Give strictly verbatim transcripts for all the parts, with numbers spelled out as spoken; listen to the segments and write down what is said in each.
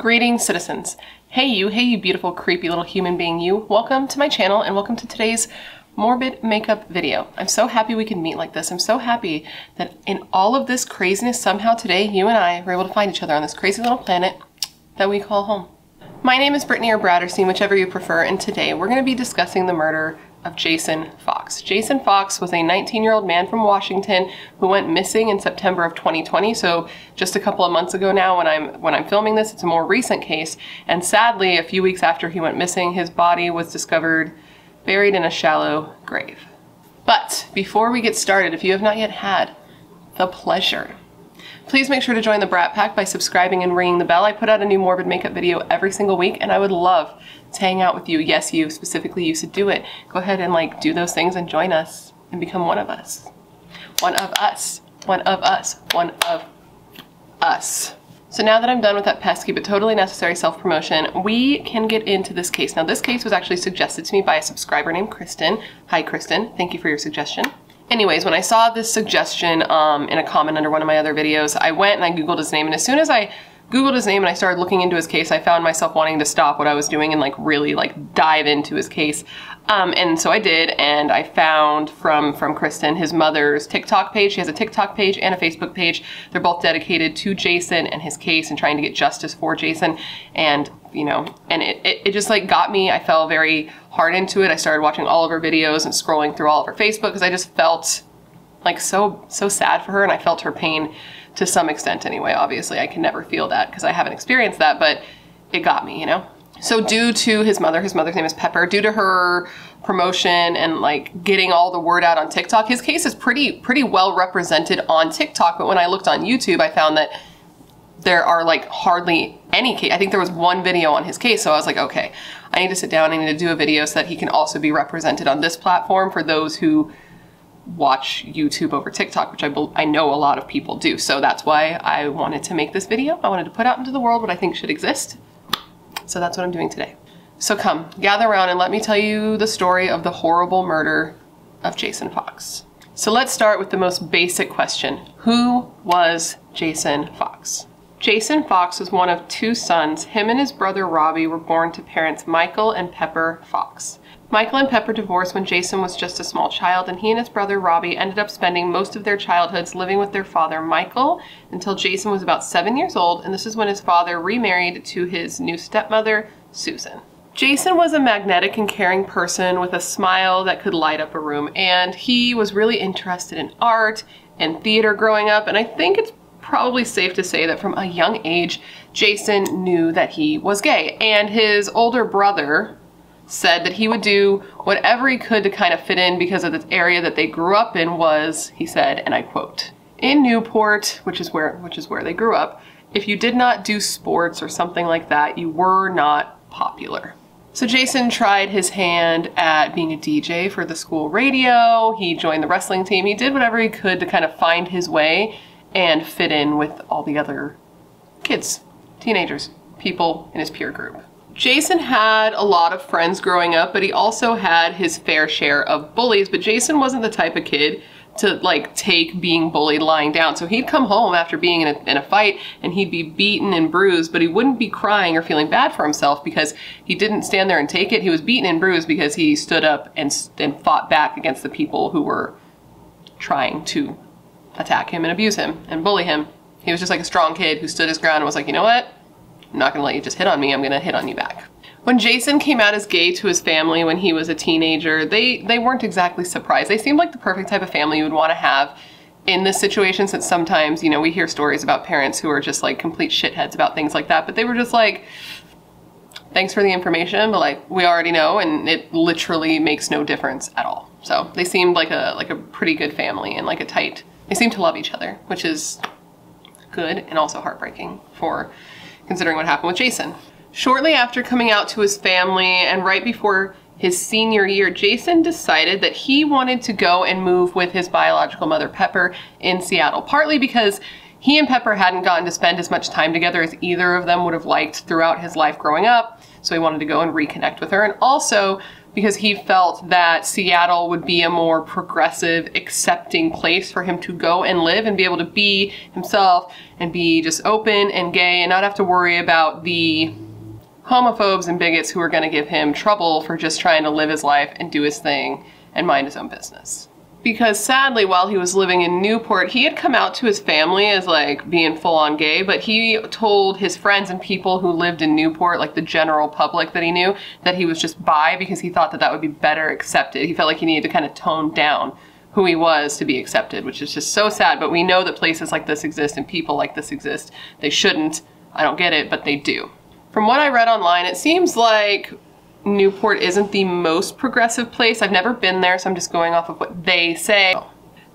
Greetings, citizens. Hey you, hey you beautiful, creepy little human being you. Welcome to my channel and welcome to today's morbid makeup video. I'm so happy we can meet like this. I'm so happy that in all of this craziness, somehow today you and I were able to find each other on this crazy little planet that we call home. My name is Brittany or Bratterstein, whichever you prefer, and today we're going to be discussing the murder of Jason Fox. Jason Fox was a nineteen-year-old man from Washington who went missing in September of twenty twenty, so just a couple of months ago now when I'm when I'm filming this. It's a more recent case, and sadly, a few weeks after he went missing, his body was discovered buried in a shallow grave. But before we get started, if you have not yet had the pleasure, please make sure to join the Brat Pack by subscribing and ringing the bell. I put out a new morbid makeup video every single week, and I would love to hang out with you. Yes, you specifically used to do it. Go ahead and like do those things and join us and become one of us. One of us. One of us. One of us. So now that I'm done with that pesky but totally necessary self-promotion, we can get into this case. Now, this case was actually suggested to me by a subscriber named Kristen. Hi, Kristen. Thank you for your suggestion. Anyways, when I saw this suggestion um, in a comment under one of my other videos, I went and I Googled his name, and as soon as I Googled his name and I started looking into his case, I found myself wanting to stop what I was doing and like really like dive into his case. Um, and so I did, and I found from, from Kristen his mother's TikTok page. She has a TikTok page and a Facebook page. They're both dedicated to Jason and his case and trying to get justice for Jason. And you know, and it, it, it just like got me. I fell very hard into it. I started watching all of her videos and scrolling through all of her Facebook because I just felt like so, so sad for her, and I felt her pain to some extent anyway. Obviously I can never feel that because I haven't experienced that, but it got me, you know? So due to his mother, his mother's name is Pepper, due to her promotion and like getting all the word out on TikTok, his case is pretty, pretty well represented on TikTok. But when I looked on YouTube, I found that there are like hardly any case. I think there was one video on his case. So I was like, okay, I need to sit down. I need to do a video so that he can also be represented on this platform for those who watch YouTube over TikTok, which I, I know a lot of people do. So that's why I wanted to make this video. I wanted to put out into the world what I think should exist. So that's what I'm doing today. So come, gather around and let me tell you the story of the horrible murder of Jason Fox. So let's start with the most basic question. Who was Jason Fox? Jason Fox was one of two sons. Him and his brother Robbie were born to parents Michael and Pepper Fox. Michael and Pepper divorced when Jason was just a small child, and he and his brother Robbie ended up spending most of their childhoods living with their father Michael until Jason was about seven years old, and this is when his father remarried to his new stepmother, Susan. Jason was a magnetic and caring person with a smile that could light up a room, and he was really interested in art and theater growing up, and I think it's probably safe to say that from a young age, Jason knew that he was gay, and his older brother said that he would do whatever he could to kind of fit in because of the area that they grew up in was, he said, and I quote, in Newport, which is where, which is where they grew up, if you did not do sports or something like that, you were not popular. So Jason tried his hand at being a D J for the school radio. He joined the wrestling team. He did whatever he could to kind of find his way and fit in with all the other kids, teenagers, people in his peer group. Jason had a lot of friends growing up, but he also had his fair share of bullies, but Jason wasn't the type of kid to like take being bullied lying down. So he'd come home after being in a, in a fight and he'd be beaten and bruised, but he wouldn't be crying or feeling bad for himself because he didn't stand there and take it. He was beaten and bruised because he stood up and, and fought back against the people who were trying to attack him and abuse him and bully him. He was just like a strong kid who stood his ground and was like, you know what? I'm not gonna let you just hit on me, I'm gonna hit on you back. When Jason came out as gay to his family when he was a teenager, they, they weren't exactly surprised. They seemed like the perfect type of family you would wanna have in this situation, since sometimes, you know, we hear stories about parents who are just like complete shitheads about things like that, but they were just like, thanks for the information, but like, we already know, and it literally makes no difference at all. So they seemed like a, like a pretty good family and like a tight, they seemed to love each other, which is good and also heartbreaking for considering what happened with Jason. Shortly after coming out to his family and right before his senior year, Jason decided that he wanted to go and move with his biological mother, Pepper, in Seattle, partly because he and Pepper hadn't gotten to spend as much time together as either of them would have liked throughout his life growing up, so he wanted to go and reconnect with her. And also because he felt that Seattle would be a more progressive, accepting place for him to go and live and be able to be himself and be just open and gay and not have to worry about the homophobes and bigots who are going to give him trouble for just trying to live his life and do his thing and mind his own business. Because sadly, while he was living in Newport, he had come out to his family as like being full-on gay, but he told his friends and people who lived in Newport, like the general public that he knew, that he was just bi because he thought that that would be better accepted. He felt like he needed to kind of tone down who he was to be accepted, which is just so sad. But we know that places like this exist and people like this exist. They shouldn't. I don't get it, but they do. From what I read online, it seems like Newport isn't the most progressive place. I've never been there, so I'm just going off of what they say.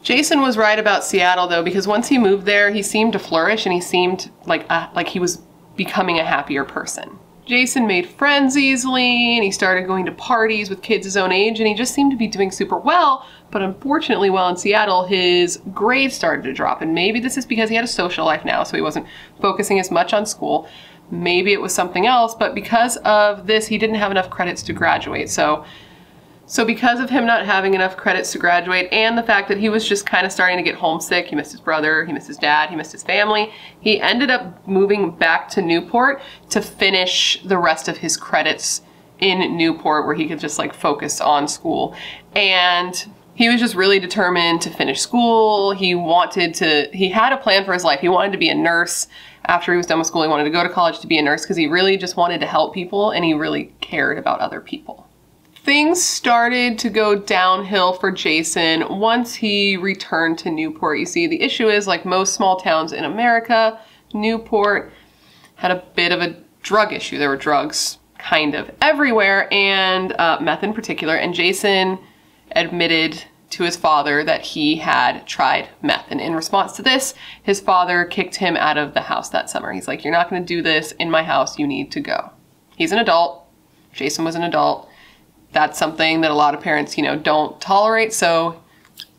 Jason was right about Seattle though, because once he moved there, he seemed to flourish and he seemed like uh, like he was becoming a happier person. Jason made friends easily and he started going to parties with kids his own age and he just seemed to be doing super well, but unfortunately while in Seattle, his grades started to drop, and maybe this is because he had a social life now, so he wasn't focusing as much on school. Maybe it was something else, but because of this, he didn't have enough credits to graduate. So, so because of him not having enough credits to graduate and the fact that he was just kind of starting to get homesick, he missed his brother, he missed his dad, he missed his family, he ended up moving back to Newport to finish the rest of his credits in Newport where he could just like focus on school. And he was just really determined to finish school. He wanted to, he had a plan for his life. He wanted to be a nurse. After he was done with school, he wanted to go to college to be a nurse because he really just wanted to help people and he really cared about other people. Things started to go downhill for Jason once he returned to Newport. You see, the issue is, like most small towns in America, Newport had a bit of a drug issue. There were drugs kind of everywhere, and uh, meth in particular, and Jason admitted to his father that he had tried meth. And in response to this, his father kicked him out of the house that summer. He's like, you're not going to do this in my house. You need to go. He's an adult. Jason was an adult. That's something that a lot of parents, you know, don't tolerate. So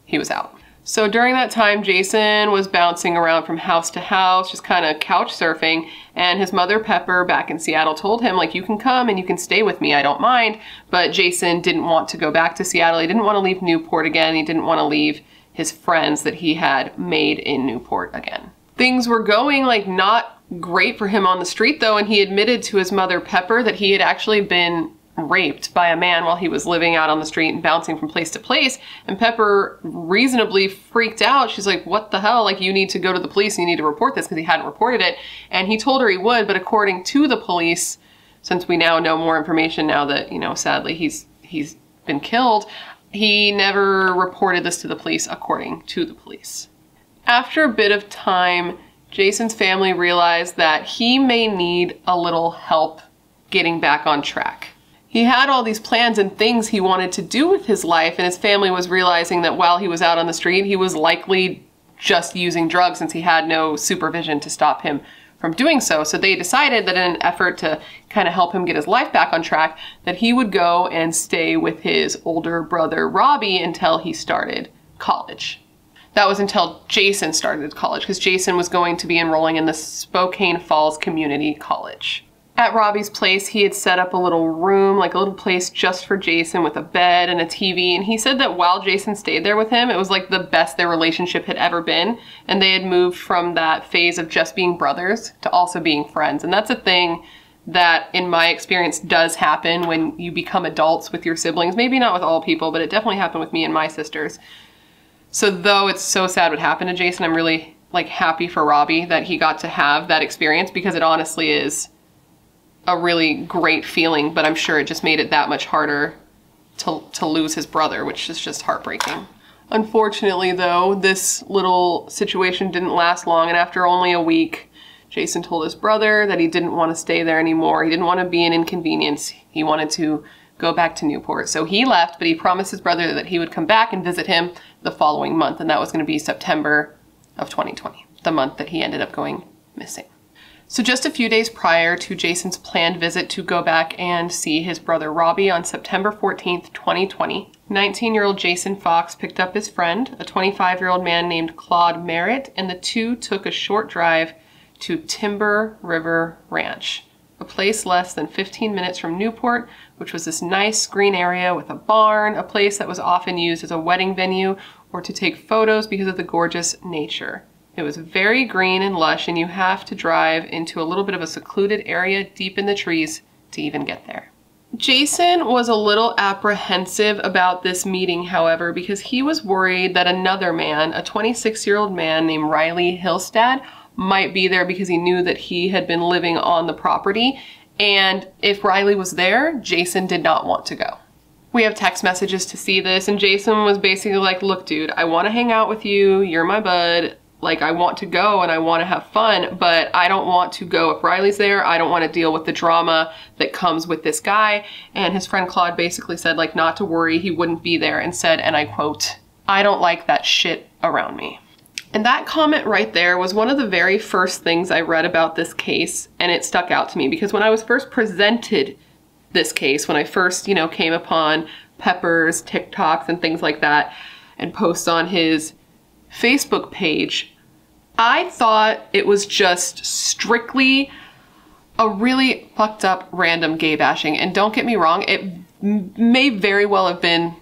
he was out. So during that time, Jason was bouncing around from house to house, just kind of couch surfing. And his mother, Pepper, back in Seattle told him, like, you can come and you can stay with me. I don't mind. But Jason didn't want to go back to Seattle. He didn't want to leave Newport again. He didn't want to leave his friends that he had made in Newport again. Things were going like not great for him on the street though. And he admitted to his mother, Pepper, that he had actually been raped by a man while he was living out on the street and bouncing from place to place. And Pepper reasonably freaked out. She's like, what the hell? Like, you need to go to the police and you need to report this, because he hadn't reported it. And he told her he would, but according to the police, since we now know more information now that, you know, sadly he's he's been killed, he never reported this to the police, according to the police. After a bit of time, Jason's family realized that he may need a little help getting back on track. He had all these plans and things he wanted to do with his life, and his family was realizing that while he was out on the street, he was likely just using drugs since he had no supervision to stop him from doing so. So they decided that in an effort to kind of help him get his life back on track, that he would go and stay with his older brother, Robbie, until he started college. That was until Jason started college, because Jason was going to be enrolling in the Spokane Falls Community College. At Robbie's place, he had set up a little room, like a little place just for Jason with a bed and a T V. And he said that while Jason stayed there with him, it was like the best their relationship had ever been. And they had moved from that phase of just being brothers to also being friends. And that's a thing that in my experience does happen when you become adults with your siblings. Maybe not with all people, but it definitely happened with me and my sisters. So though it's so sad what happened to Jason, I'm really like happy for Robbie that he got to have that experience, because it honestly is a really great feeling, but I'm sure it just made it that much harder to, to lose his brother, which is just heartbreaking. Unfortunately though, this little situation didn't last long, and after only a week, Jason told his brother that he didn't want to stay there anymore. He didn't want to be an inconvenience. He wanted to go back to Newport. So he left, but he promised his brother that he would come back and visit him the following month, and that was going to be September of twenty twenty, the month that he ended up going missing. So just a few days prior to Jason's planned visit to go back and see his brother Robbie on September fourteenth, twenty twenty, nineteen-year-old Jason Fox picked up his friend, a twenty-five-year-old man named Claude Merritt, and the two took a short drive to Timber River Ranch, a place less than fifteen minutes from Newport, which was this nice green area with a barn, a place that was often used as a wedding venue or to take photos because of the gorgeous nature. It was very green and lush, and you have to drive into a little bit of a secluded area deep in the trees to even get there. Jason was a little apprehensive about this meeting, however, because he was worried that another man, a twenty-six-year-old man named Riley Hilstad, might be there because he knew that he had been living on the property. And if Riley was there, Jason did not want to go. We have text messages to see this, and Jason was basically like, look, dude, I want to hang out with you. You're my bud. Like, I want to go and I want to have fun, but I don't want to go if Riley's there. I don't want to deal with the drama that comes with this guy. And his friend Claude basically said, like, not to worry, he wouldn't be there, and said, and I quote, "I don't like that shit around me." And that comment right there was one of the very first things I read about this case, and it stuck out to me because when I was first presented this case, when I first, you know, came upon Pepper's TikToks and things like that and posts on his Facebook page, I thought it was just strictly a really fucked up random gay bashing. And don't get me wrong, it may very well have been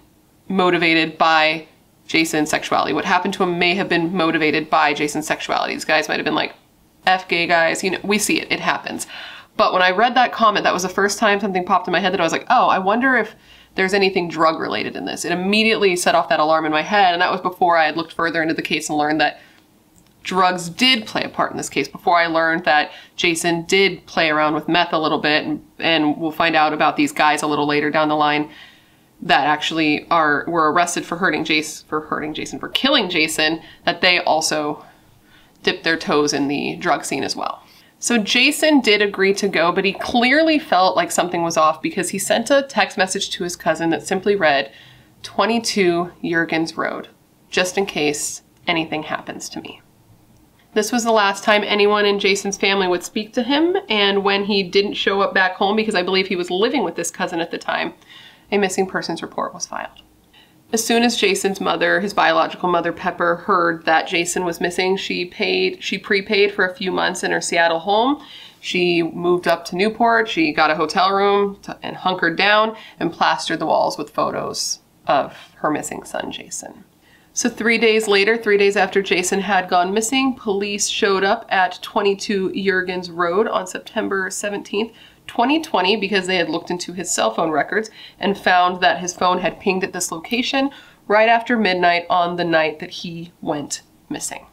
motivated by Jason's sexuality. What happened to him may have been motivated by Jason's sexuality. These guys might have been like, F gay guys, you know, we see it, it happens. But when I read that comment, that was the first time something popped in my head that I was like, oh, I wonder if there's anything drug related in this. It immediately set off that alarm in my head, and that was before I had looked further into the case and learned that drugs did play a part in this case, before I learned that Jason did play around with meth a little bit, and, and we'll find out about these guys a little later down the line that actually are were arrested for hurting Jason, for hurting Jason, for killing Jason, that they also dipped their toes in the drug scene as well. So Jason did agree to go, but he clearly felt like something was off because he sent a text message to his cousin that simply read, twenty-two Juergens Road, just in case anything happens to me. This was the last time anyone in Jason's family would speak to him, and when he didn't show up back home, because I believe he was living with this cousin at the time, a missing persons report was filed. As soon as Jason's mother, his biological mother, Pepper, heard that Jason was missing, she paid, she prepaid for a few months in her Seattle home. She moved up to Newport, she got a hotel room to, and hunkered down and plastered the walls with photos of her missing son, Jason. So three days later, three days after Jason had gone missing, police showed up at twenty-two Juergens Road on September seventeenth, twenty twenty, because they had looked into his cell phone records and found that his phone had pinged at this location right after midnight on the night that he went missing.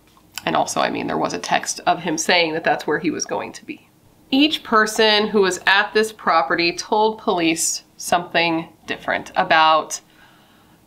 And also, I mean, there was a text of him saying that that's where he was going to be. Each person who was at this property told police something different about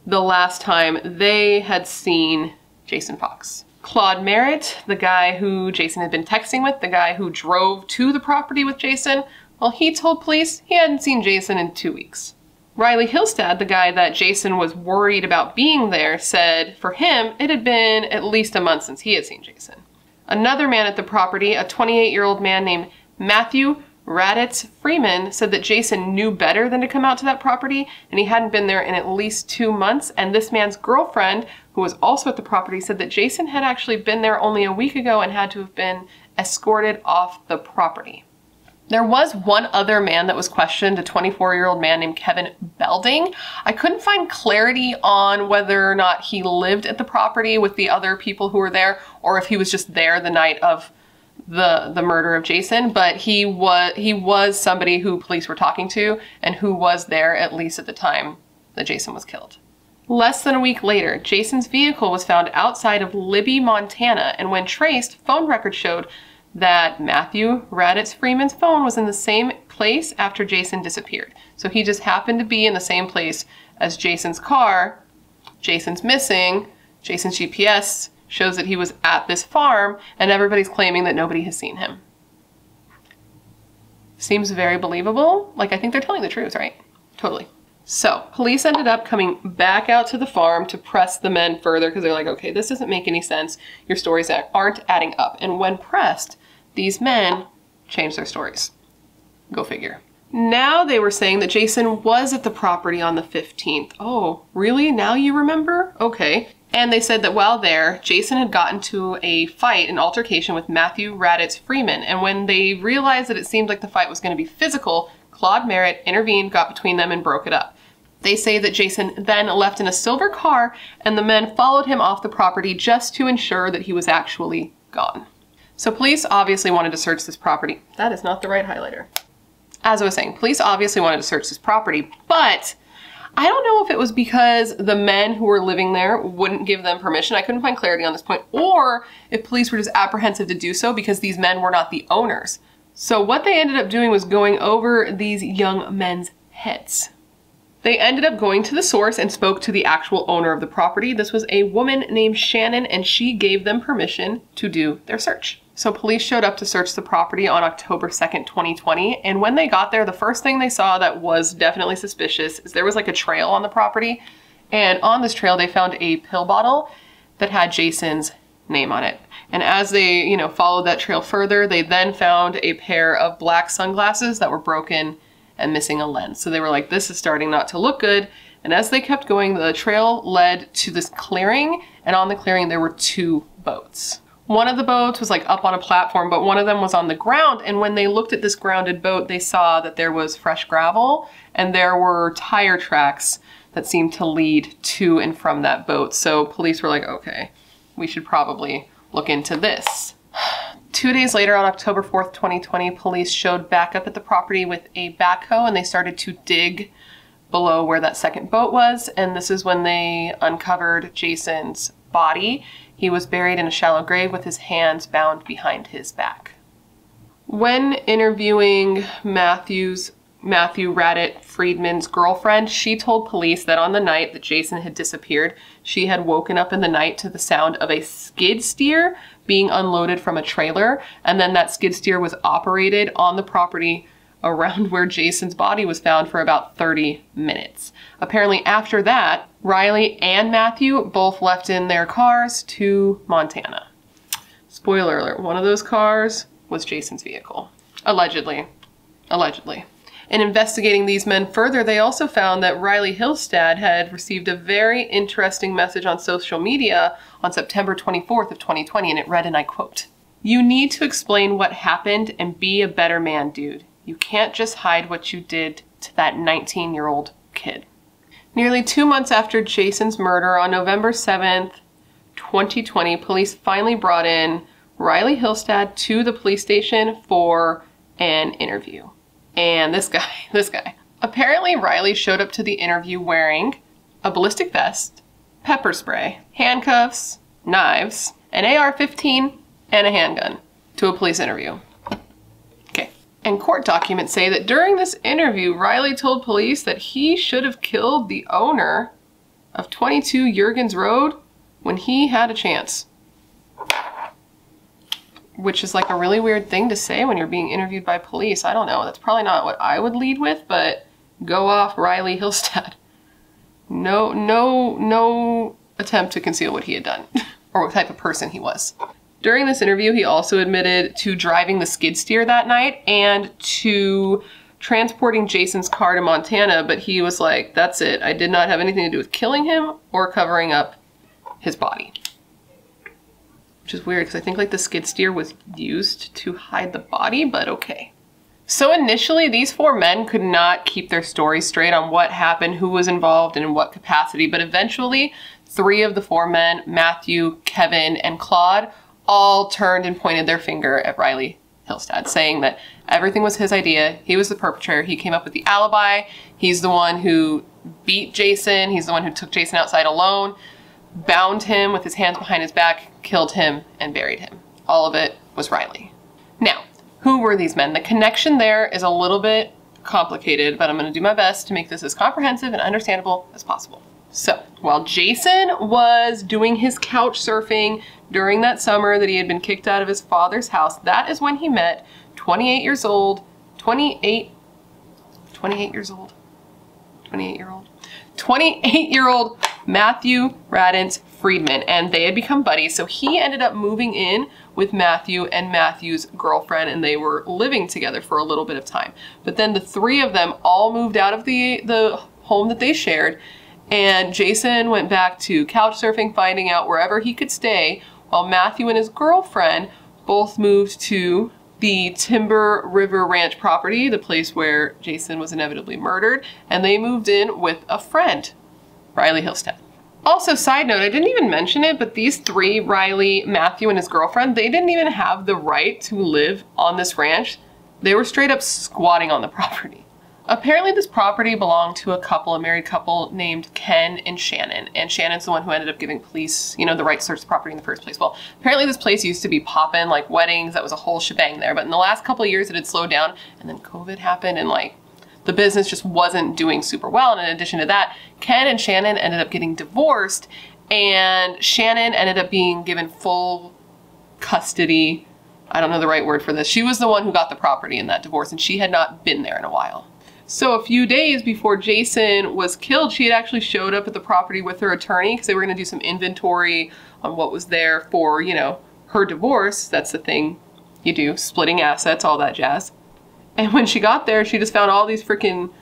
the last time they had seen Jason Fox. Claude Merritt, the guy who Jason had been texting with, the guy who drove to the property with Jason, well, he told police he hadn't seen Jason in two weeks. Riley Hilstad, the guy that Jason was worried about being there, said for him, it had been at least a month since he had seen Jason. Another man at the property, a twenty-eight-year-old man named Matthew Raddatz-Freeman, said that Jason knew better than to come out to that property, and he hadn't been there in at least two months. And this man's girlfriend, who was also at the property, said that Jason had actually been there only a week ago and had to have been escorted off the property. There was one other man that was questioned, a twenty-four-year-old man named Kevin Belding. I couldn't find clarity on whether or not he lived at the property with the other people who were there, or if he was just there the night of the the murder of Jason, but he was he was somebody who police were talking to and who was there at least at the time that Jason was killed. Less than a week later, Jason's vehicle was found outside of Libby, Montana, and when traced, phone records showed that Matthew Raddatz-Freeman's phone was in the same place after Jason disappeared. So he just happened to be in the same place as Jason's car, Jason's missing, Jason's G P S shows that he was at this farm, and everybody's claiming that nobody has seen him. Seems very believable. Like, I think they're telling the truth, right? Totally. So police ended up coming back out to the farm to press the men further because they're like, okay, this doesn't make any sense. Your stories aren't adding up. And when pressed, these men changed their stories. Go figure. Now they were saying that Jason was at the property on the fifteenth. Oh, really? Now you remember? Okay. And they said that while there, Jason had gotten into a fight, an altercation with Matthew Raddatz-Freeman. And when they realized that it seemed like the fight was going to be physical, Claude Merritt intervened, got between them, and broke it up. They say that Jason then left in a silver car, and the men followed him off the property just to ensure that he was actually gone. So police obviously wanted to search this property. That is not the right highlighter. As I was saying, police obviously wanted to search this property, but I don't know if it was because the men who were living there wouldn't give them permission. I couldn't find clarity on this point, or if police were just apprehensive to do so because these men were not the owners. So what they ended up doing was going over these young men's heads. They ended up going to the source and spoke to the actual owner of the property. This was a woman named Shannon, and she gave them permission to do their search. So police showed up to search the property on October second, twenty twenty. And when they got there, the first thing they saw that was definitely suspicious is there was like a trail on the property. And on this trail, they found a pill bottle that had Jason's name on it. And as they, you know, followed that trail further, they then found a pair of black sunglasses that were broken and missing a lens. So they were like, this is starting not to look good. And as they kept going, the trail led to this clearing, and on the clearing there were two boats. One of the boats was like up on a platform, but one of them was on the ground. And when they looked at this grounded boat, they saw that there was fresh gravel and there were tire tracks that seemed to lead to and from that boat. So police were like, okay, we should probably look into this. Two days later, on October fourth, twenty twenty, police showed back up at the property with a backhoe, and they started to dig below where that second boat was. And this is when they uncovered Jason's body. He was buried in a shallow grave with his hands bound behind his back. When interviewing Matthew's, Matthew Raddatz-Freeman's girlfriend, she told police that on the night that Jason had disappeared, she had woken up in the night to the sound of a skid steer being unloaded from a trailer, and then that skid steer was operated on the property around where Jason's body was found for about thirty minutes. Apparently after that, Riley and Matthew both left in their cars to Montana. Spoiler alert, one of those cars was Jason's vehicle. Allegedly. Allegedly. In investigating these men further, they also found that Riley Hilstad had received a very interesting message on social media on September twenty-fourth of twenty twenty, and it read, and I quote, "You need to explain what happened and be a better man, dude. You can't just hide what you did to that nineteen-year-old kid." Nearly two months after Jason's murder, on November seventh, twenty twenty, police finally brought in Riley Hilstad to the police station for an interview. And this guy, this guy. Apparently Riley showed up to the interview wearing a ballistic vest, pepper spray, handcuffs, knives, an A R fifteen, and a handgun to a police interview. Okay. And court documents say that during this interview, Riley told police that he should have killed the owner of twenty-two Juergens Road when he had a chance. Which is like a really weird thing to say when you're being interviewed by police. I don't know, that's probably not what I would lead with, but go off Riley Hilstad. No, no, no attempt to conceal what he had done or what type of person he was. During this interview, he also admitted to driving the skid steer that night and to transporting Jason's car to Montana, but he was like, that's it. I did not have anything to do with killing him or covering up his body. Which is weird because I think like the skid steer was used to hide the body, but okay. So initially these four men could not keep their stories straight on what happened, who was involved, and in what capacity, but eventually three of the four men, Matthew, Kevin, and Claude, all turned and pointed their finger at Riley Hilstad, saying that everything was his idea, he was the perpetrator, he came up with the alibi, he's the one who beat Jason, he's the one who took Jason outside alone, bound him with his hands behind his back, killed him, and buried him. All of it was Riley. Now, who were these men? The connection there is a little bit complicated, but I'm going to do my best to make this as comprehensive and understandable as possible. So, while Jason was doing his couch surfing during that summer that he had been kicked out of his father's house, that is when he met twenty-eight years old, twenty-eight, twenty-eight years old, twenty-eight year old, twenty-eight year old Matthew Raddatz-Freeman, and they had become buddies. So he ended up moving in with Matthew and Matthew's girlfriend, and they were living together for a little bit of time. But then the three of them all moved out of the, the home that they shared And Jason went back to couch surfing, finding out wherever he could stay, while Matthew and his girlfriend both moved to the Timber River Ranch property, the place where Jason was inevitably murdered, and they moved in with a friend, Riley Hilstad. Also, side note, I didn't even mention it, but these three, Riley, Matthew, and his girlfriend, they didn't even have the right to live on this ranch. They were straight up squatting on the property. Apparently this property belonged to a couple, a married couple named Ken and Shannon. And Shannon's the one who ended up giving police, you know, the right to search the property in the first place. Well, apparently this place used to be poppin', like weddings. That was a whole shebang there. But in the last couple of years it had slowed down, and then COVID happened, and like the business just wasn't doing super well. And in addition to that, Ken and Shannon ended up getting divorced, and Shannon ended up being given full custody. I don't know the right word for this. She was the one who got the property in that divorce, and she had not been there in a while. So a few days before Jason was killed, she had actually showed up at the property with her attorney because they were going to do some inventory on what was there for, you know, her divorce. That's the thing you do, splitting assets, all that jazz. And when she got there, she just found all these freaking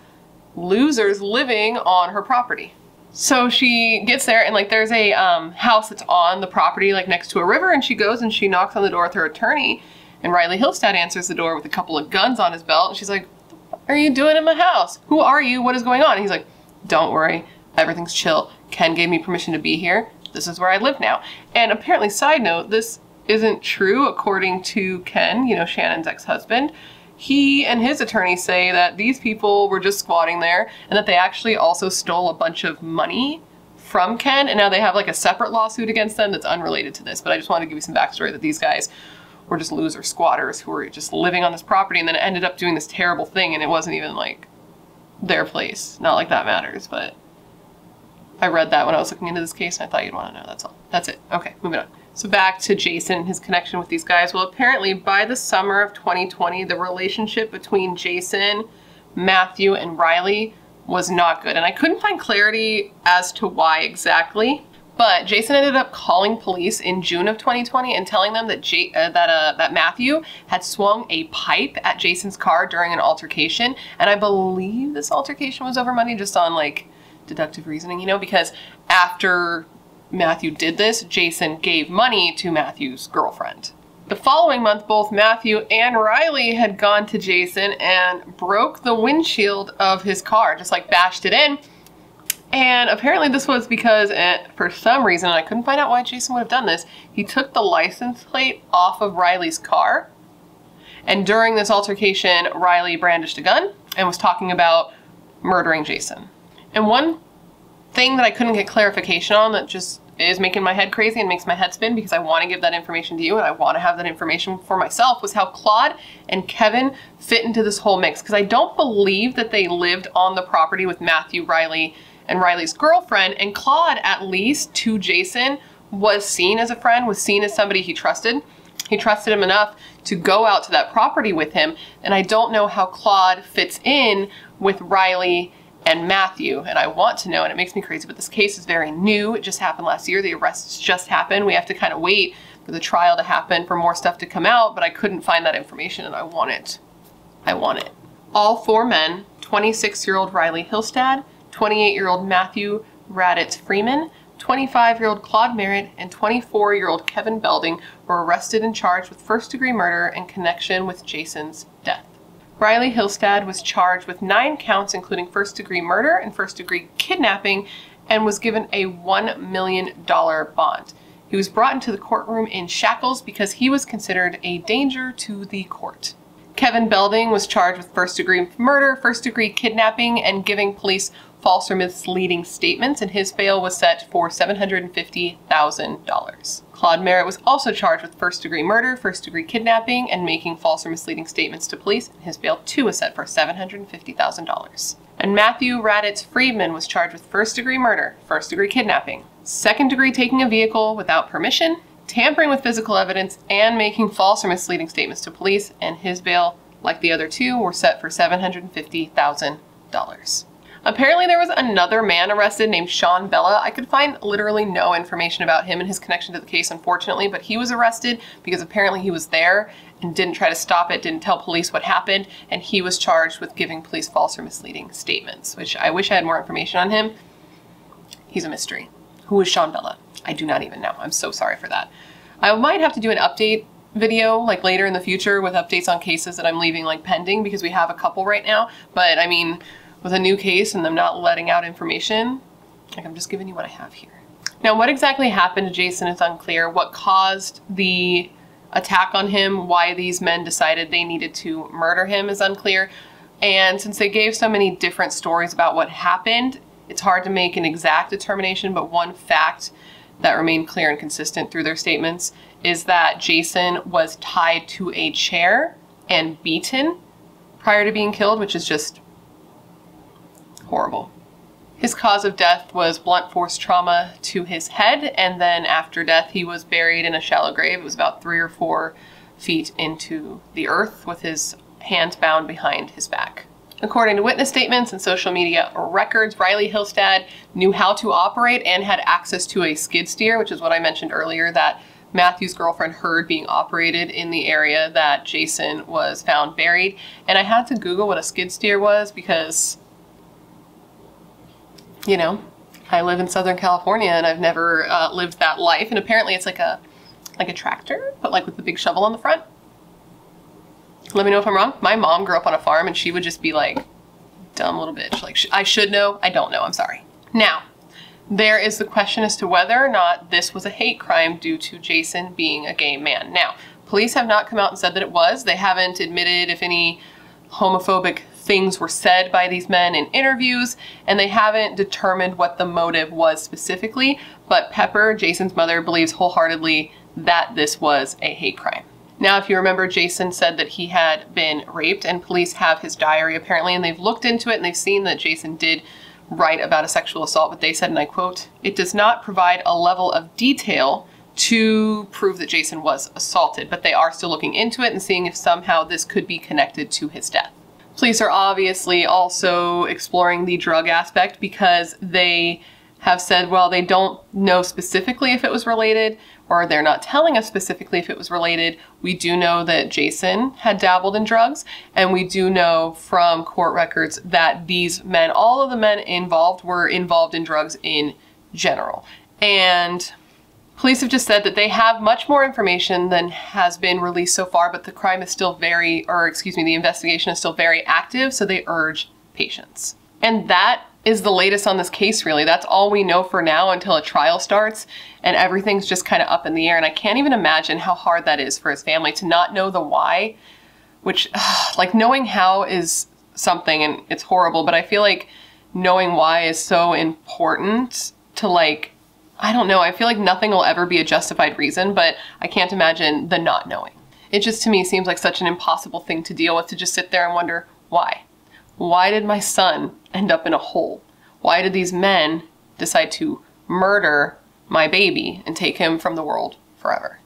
losers living on her property. So she gets there, and like there's a um, house that's on the property, like next to a river, and she goes and she knocks on the door with her attorney, and Riley Hilstad answers the door with a couple of guns on his belt, and she's like, "Are you doing in my house? Who are you? What is going on?" And he's like, "Don't worry, everything's chill. Ken gave me permission to be here. This is where I live now." And apparently, side note, this isn't true according to Ken, you know, Shannon's ex-husband. He and his attorney say that these people were just squatting there, and that they actually also stole a bunch of money from Ken, and now they have like a separate lawsuit against them that's unrelated to this. But I just wanted to give you some backstory that these guys were just loser squatters who were just living on this property, and then ended up doing this terrible thing, and it wasn't even like their place. Not like that matters, but I read that when I was looking into this case, and I thought you'd want to know. That's all. That's it. Okay, moving on. So back to Jason and his connection with these guys. Well, apparently by the summer of twenty twenty, the relationship between Jason, Matthew, and Riley was not good, and I couldn't find clarity as to why exactly. But Jason ended up calling police in June of twenty twenty and telling them that J uh, that uh, that Matthew had swung a pipe at Jason's car during an altercation. And I believe this altercation was over money, just on like deductive reasoning, you know, because after Matthew did this, Jason gave money to Matthew's girlfriend. The following month, both Matthew and Riley had gone to Jason and broke the windshield of his car, just like bashed it in. And apparently this was because, uh, for some reason, and I couldn't find out why Jason would have done this, he took the license plate off of Riley's car. And during this altercation, Riley brandished a gun and was talking about murdering Jason. And one thing that I couldn't get clarification on that just is making my head crazy and makes my head spin, because I want to give that information to you and I want to have that information for myself, was how Claude and Kevin fit into this whole mix. Because I don't believe that they lived on the property with Matthew, Riley, and Riley's girlfriend, and Claude, at least to Jason, was seen as a friend, was seen as somebody he trusted. He trusted him enough to go out to that property with him, and I don't know how Claude fits in with Riley and Matthew, and I want to know, and it makes me crazy, but this case is very new. It just happened last year. The arrests just happened. We have to kind of wait for the trial to happen, for more stuff to come out, but I couldn't find that information, and I want it. I want it. All four men, twenty-six-year-old Riley Hilstad, twenty-eight-year-old Matthew Raddatz-Freeman, twenty-five-year-old Claude Merritt, and twenty-four-year-old Kevin Belding were arrested and charged with first-degree murder in connection with Jason's death. Riley Hilstad was charged with nine counts, including first-degree murder and first-degree kidnapping, and was given a one million dollar bond. He was brought into the courtroom in shackles because he was considered a danger to the court. Kevin Belding was charged with first-degree murder, first-degree kidnapping, and giving police false or misleading statements, and his bail was set for seven hundred fifty thousand dollars. Claude Merritt was also charged with first-degree murder, first-degree kidnapping, and making false or misleading statements to police, and his bail too was set for seven hundred fifty thousand dollars. And Matthew Raddatz-Freeman was charged with first-degree murder, first-degree kidnapping, second-degree taking a vehicle without permission, tampering with physical evidence, and making false or misleading statements to police, and his bail, like the other two, were set for seven hundred fifty thousand dollars. Apparently there was another man arrested named Sean Bella. I could find literally no information about him and his connection to the case, unfortunately, but he was arrested because apparently he was there and didn't try to stop it, didn't tell police what happened, and he was charged with giving police false or misleading statements, which I wish I had more information on him. He's a mystery. Who is Sean Bella? I do not even know. I'm so sorry for that. I might have to do an update video like later in the future with updates on cases that I'm leaving like pending, because we have a couple right now. But I mean, with a new case and them not letting out information, like I'm just giving you what I have here. Now, what exactly happened to Jason is unclear. What caused the attack on him, why these men decided they needed to murder him is unclear. And since they gave so many different stories about what happened, it's hard to make an exact determination, but one fact that remained clear and consistent through their statements is that Jason was tied to a chair and beaten prior to being killed, which is just horrible. His cause of death was blunt force trauma to his head, and then after death he was buried in a shallow grave. It was about three or four feet into the earth, with his hands bound behind his back. According to witness statements and social media records, Riley Hilstad knew how to operate and had access to a skid steer, which is what I mentioned earlier that Matthew's girlfriend heard being operated in the area that Jason was found buried. And I had to Google what a skid steer was because, you know, I live in Southern California and I've never uh, lived that life. And apparently it's like a, like a tractor, but like with the big shovel on the front. Let me know if I'm wrong. My mom grew up on a farm and she would just be like, dumb little bitch. Like, sh I should know. I don't know. I'm sorry. Now, there is the question as to whether or not this was a hate crime due to Jason being a gay man. Now, police have not come out and said that it was. They haven't admitted if any homophobic things were said by these men in interviews, and they haven't determined what the motive was specifically. But Pepper, Jason's mother, believes wholeheartedly that this was a hate crime. Now, if you remember, Jason said that he had been raped, and police have his diary apparently, and they've looked into it and they've seen that Jason did write about a sexual assault, but they said, and I quote, "It does not provide a level of detail to prove that Jason was assaulted, but they are still looking into it and seeing if somehow this could be connected to his death." Police are obviously also exploring the drug aspect, because they have said, well, they don't know specifically if it was related, or they're not telling us specifically if it was related. We do know that Jason had dabbled in drugs, and we do know from court records that these men, all of the men involved, were involved in drugs in general. And police have just said that they have much more information than has been released so far, but the crime is still very, or excuse me, the investigation is still very active, so they urge patience. And that is the latest on this case, really. That's all we know for now until a trial starts, and everything's just kind of up in the air. And I can't even imagine how hard that is for his family to not know the why, which, ugh, like, knowing how is something and it's horrible, but I feel like knowing why is so important to, like, I don't know. I feel like nothing will ever be a justified reason, but I can't imagine the not knowing. It just, to me, seems like such an impossible thing to deal with, to just sit there and wonder why. Why did my son end up in a hole? Why did these men decide to murder my baby and take him from the world forever?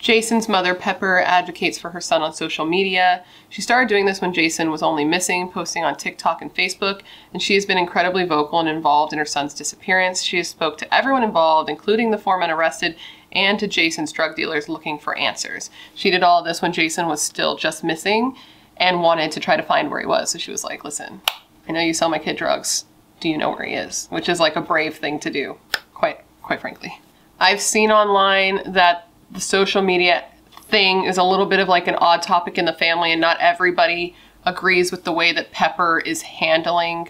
Jason's mother, Pepper, advocates for her son on social media. She started doing this when Jason was only missing, posting on TikTok and Facebook, and she has been incredibly vocal and involved in her son's disappearance. She has spoke to everyone involved, including the four men arrested, and to Jason's drug dealers looking for answers. She did all of this when Jason was still just missing and wanted to try to find where he was. So she was like, listen, I know you sell my kid drugs. Do you know where he is? Which is like a brave thing to do, quite quite frankly. I've seen online that the social media thing is a little bit of like an odd topic in the family, and not everybody agrees with the way that Pepper is handling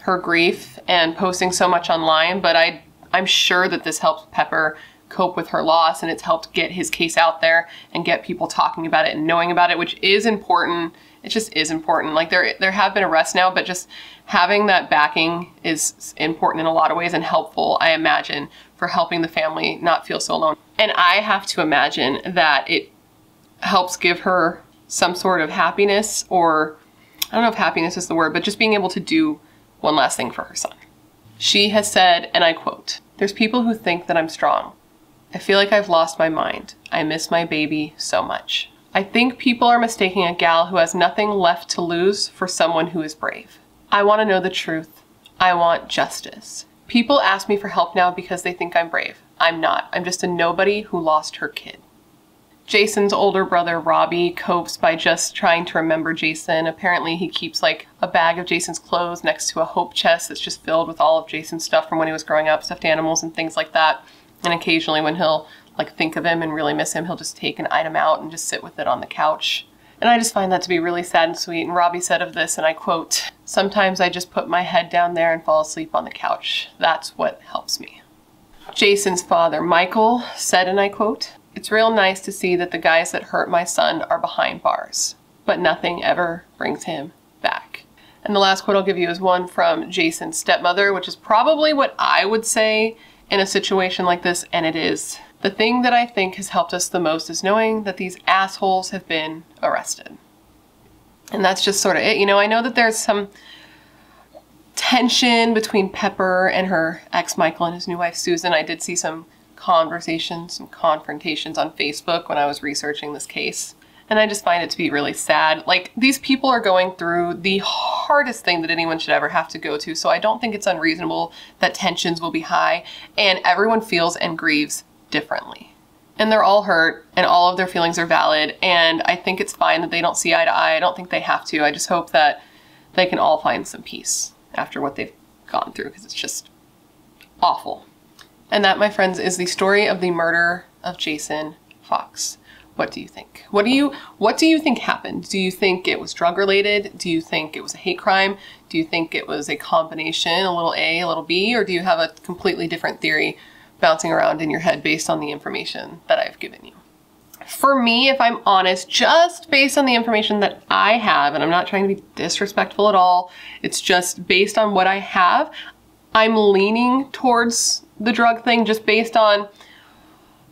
her grief and posting so much online, but I, I'm sure that this helps Pepper cope with her loss, and it's helped get his case out there and get people talking about it and knowing about it, which is important. It just is important. Like, there there have been arrests now, but just having that backing is important in a lot of ways, and helpful, I imagine, for helping the family not feel so alone. And I have to imagine that it helps give her some sort of happiness, or I don't know if happiness is the word, but just being able to do one last thing for her son. She has said, and I quote, "There's people who think that I'm strong. I feel like I've lost my mind. I miss my baby so much. I think people are mistaking a gal who has nothing left to lose for someone who is brave. I want to know the truth. I want justice. People ask me for help now because they think I'm brave. I'm not. I'm just a nobody who lost her kid." Jason's older brother, Robbie, copes by just trying to remember Jason. Apparently he keeps like a bag of Jason's clothes next to a hope chest that's just filled with all of Jason's stuff from when he was growing up, stuffed animals and things like that. And occasionally when he'll like think of him and really miss him, he'll just take an item out and just sit with it on the couch. And I just find that to be really sad and sweet. And Robbie said of this, and I quote, "Sometimes I just put my head down there and fall asleep on the couch. That's what helps me." Jason's father, Michael, said, and I quote, "It's real nice to see that the guys that hurt my son are behind bars, but nothing ever brings him back." And the last quote I'll give you is one from Jason's stepmother, which is probably what I would say in a situation like this, and it is, "The thing that I think has helped us the most is knowing that these assholes have been arrested." And that's just sort of it. You know, I know that there's some tension between Pepper and her ex Michael and his new wife Susan. I did see some conversations, some confrontations on Facebook when I was researching this case. And I just find it to be really sad. Like, these people are going through the hardest thing that anyone should ever have to go to. So I don't think it's unreasonable that tensions will be high, and everyone feels and grieves differently. And they're all hurt and all of their feelings are valid. And I think it's fine that they don't see eye to eye. I don't think they have to. I just hope that they can all find some peace after what they've gone through, because it's just awful. And that, my friends, is the story of the murder of Jason Fox. What do you think? What do you, what do you think happened? Do you think it was drug related? Do you think it was a hate crime? Do you think it was a combination, a little A, a little B, or do you have a completely different theory bouncing around in your head based on the information that I've given you? For me, if I'm honest, just based on the information that I have, and I'm not trying to be disrespectful at all, it's just based on what I have, I'm leaning towards the drug thing, just based on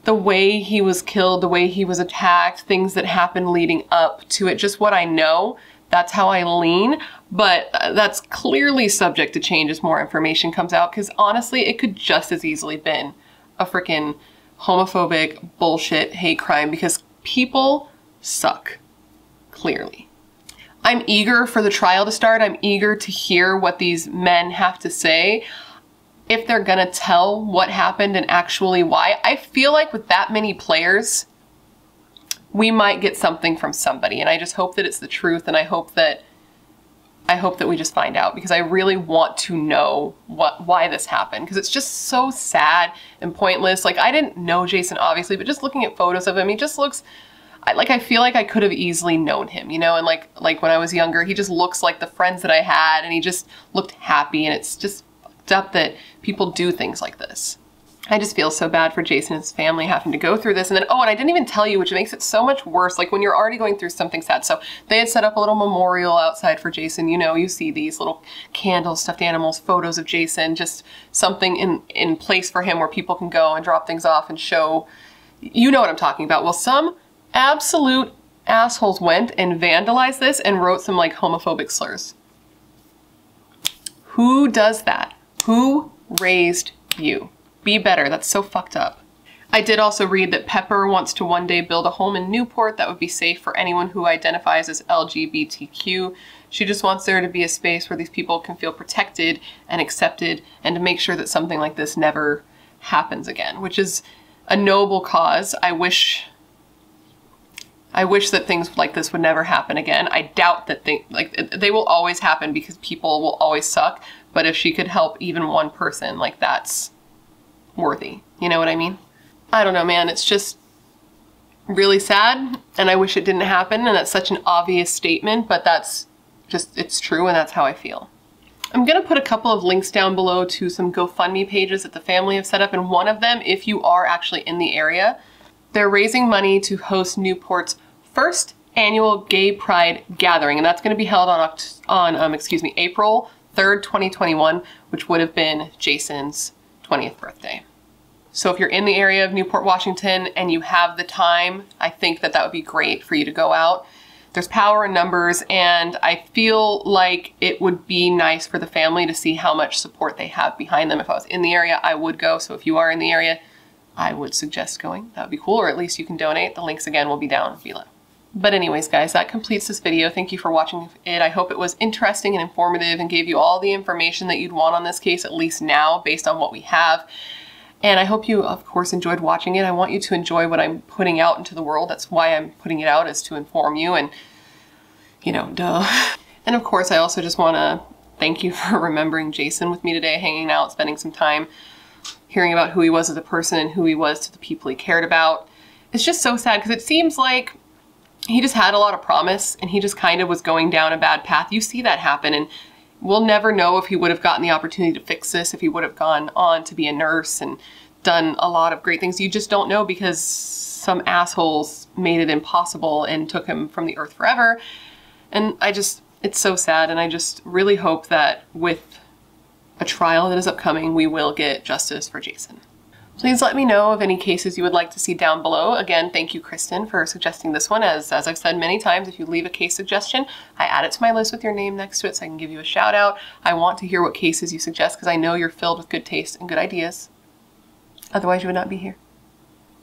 the way he was killed, the way he was attacked, things that happened leading up to it, just what I know. That's how I lean, but that's clearly subject to change as more information comes out, because honestly, it could just as easily been a freaking homophobic bullshit hate crime, because people suck, clearly. I'm eager for the trial to start. I'm eager to hear what these men have to say, if they're gonna tell what happened and actually why. I feel like with that many players, we might get something from somebody, and I just hope that it's the truth, and I hope that I hope that we just find out, because I really want to know what why this happened, because it's just so sad and pointless. Like, I didn't know Jason, obviously, but just looking at photos of him, he just looks I, like I feel like I could have easily known him, you know, and like like when I was younger, he just looks like the friends that I had, and he just looked happy, and it's just fucked up that people do things like this. I just feel so bad for Jason and his family having to go through this. And then, oh, and I didn't even tell you, which makes it so much worse, like when you're already going through something sad. So they had set up a little memorial outside for Jason. You know, you see these little candles, stuffed animals, photos of Jason, just something in, in place for him where people can go and drop things off and show, you know what I'm talking about. Well, some absolute assholes went and vandalized this and wrote some like homophobic slurs. Who does that? Who raised you? Be better. That's so fucked up. I did also read that Pepper wants to one day build a home in Newport that would be safe for anyone who identifies as L G B T Q. She just wants there to be a space where these people can feel protected and accepted, and to make sure that something like this never happens again, which is a noble cause. I wish, I wish that things like this would never happen again. I doubt that they, like, they will always happen, because people will always suck. But if she could help even one person, like, that's worthy. You know what I mean? I don't know, man. It's just really sad, and I wish it didn't happen, and that's such an obvious statement, but that's just, it's true, and that's how I feel. I'm going to put a couple of links down below to some GoFundMe pages that the family have set up, and one of them, if you are actually in the area, they're raising money to host Newport's first annual Gay Pride gathering, and that's going to be held on, on um, excuse me, April third, twenty twenty-one, which would have been Jason's twentieth birthday. So if you're in the area of Newport, Washington, and you have the time, I think that that would be great for you to go out. There's power in numbers, and I feel like it would be nice for the family to see how much support they have behind them. If I was in the area, I would go. So if you are in the area, I would suggest going. That would be cool, or at least you can donate. The links again will be down below. But anyways, guys, that completes this video. Thank you for watching it. I hope it was interesting and informative and gave you all the information that you'd want on this case, at least now, based on what we have. And I hope you, of course, enjoyed watching it. I want you to enjoy what I'm putting out into the world. That's why I'm putting it out, is to inform you and, you know, duh. And of course, I also just want to thank you for remembering Jason with me today, hanging out, spending some time, hearing about who he was as a person and who he was to the people he cared about. It's just so sad because it seems like he just had a lot of promise and he just kind of was going down a bad path. You see that happen, and we'll never know if he would have gotten the opportunity to fix this, if he would have gone on to be a nurse and done a lot of great things. You just don't know because some assholes made it impossible and took him from the earth forever. And I just, it's so sad. And I just really hope that with a trial that is upcoming, we will get justice for Jason. Please let me know of any cases you would like to see down below. Again, thank you, Kristen, for suggesting this one. As, as I've said many times, if you leave a case suggestion, I add it to my list with your name next to it so I can give you a shout out. I want to hear what cases you suggest because I know you're filled with good taste and good ideas. Otherwise, you would not be here.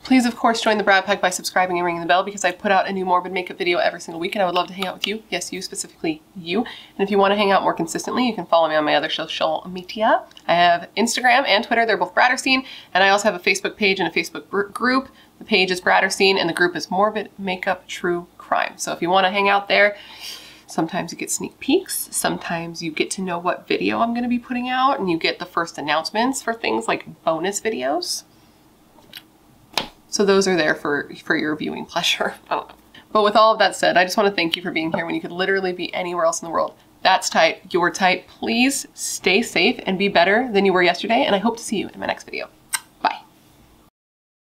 Please, of course, join the Brad Pack by subscribing and ringing the bell because I put out a new morbid makeup video every single week, and I would love to hang out with you. Yes, you, specifically you. And if you want to hang out more consistently, you can follow me on my other social media. I have Instagram and Twitter. They're both Bratterstein. And I also have a Facebook page and a Facebook group. The page is Bratterstein, and the group is Morbid Makeup True Crime. So if you want to hang out there, sometimes you get sneak peeks. Sometimes you get to know what video I'm going to be putting out, and you get the first announcements for things like bonus videos. So those are there for, for your viewing pleasure. Oh. But with all of that said, I just want to thank you for being here when you could literally be anywhere else in the world. That's tight. You're tight. Please stay safe and be better than you were yesterday. And I hope to see you in my next video.